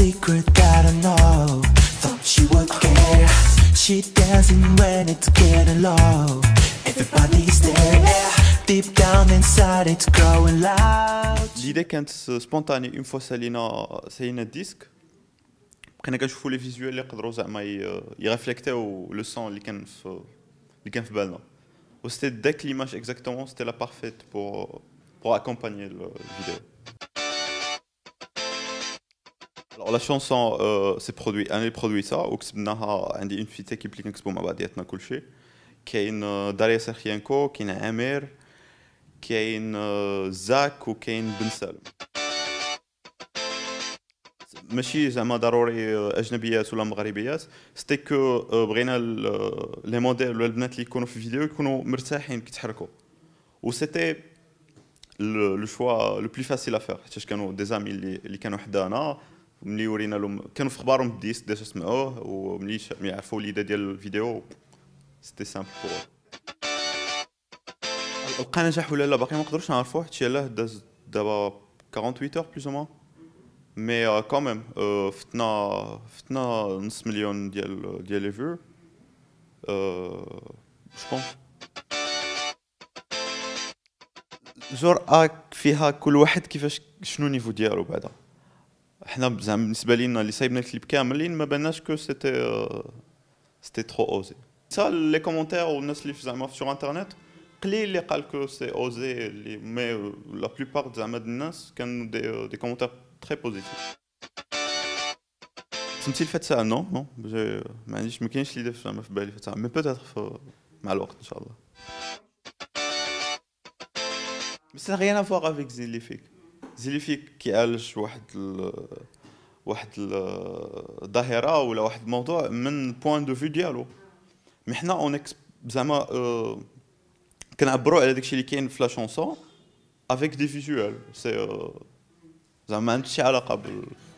secret that I know. Thought she would care. She dancing when it's getting low. Everybody's there. Deep down inside it's growing loud. البداية كانت سبونتاني. اون فوا سالينا الديسك بقينا كنشوفوا لي فيزيوال اللي قدروا زعما يغفلكتاو لو سون اللي كان في بالنا. و سيتي داك ليماج اكزاكتومون سيتي لا بارفيت بور اكومباني الفيديو. Alors la chanson c'est produit, on a produit ça, ou que nous avons une fille qui implique que nous avons dit qu'on a couché, qui est une Daria Sarkhienko, qui est Amir, qui est une Zak ou qui est une Bensal. ماشي زعما ضروري اجنبيات ولا مغربيات، سيتي كو بغينا لي موديل ولا البنات اللي يكونوا في الفيديو يكونوا مرتاحين كيتحركوا. و سيتي لو شوا لو بلو فاسيل افير، حيت كانوا دي زامي اللي كانوا حدانا ملي ورينا لهم كانوا في اخبارهم بالديسك ديجا سمعوه، وملي يعرفوا الوليده ديال الفيديو سيتي سامبل فور. لقى نجاح ولا لا باقي ما نقدروش نعرفوه، حيت يلاه داز دابا 48 اور بلوز او موان. مي كون ميم فتنا نص مليون ديال لي فيو جو جرأة فيها كل واحد كيفاش شنو نيفو ديالو. بعدا حنا زعما بالنسبه لينا اللي صايبنا الكليب كاملين ما بالناش كو سيتي ترو اوزي. حتى لي كومونتير والناس اللي زعما في انترنت قليل اللي قال كو سي اوزي، اللي مي لا بلوبار زعما الناس كانوا دي كومونتير تري بوزيتيف. التمثيل فات ساعه نو نو ما عنديش ما كاينش اللي زعما في بالي فات ساعه، مي بوتيتر مع الوقت ان شاء الله. بس غير انا فواغ افيك زيليفيك. زيليفيك كيعالج واحد الظاهره ولا واحد الموضوع من بوان دو فيو ديالو. مي حنا اون زعما كنعبروا على داكشي اللي كاين في لا شونسون افيك دي فيزيوال، سي زعما ما عندش علاقه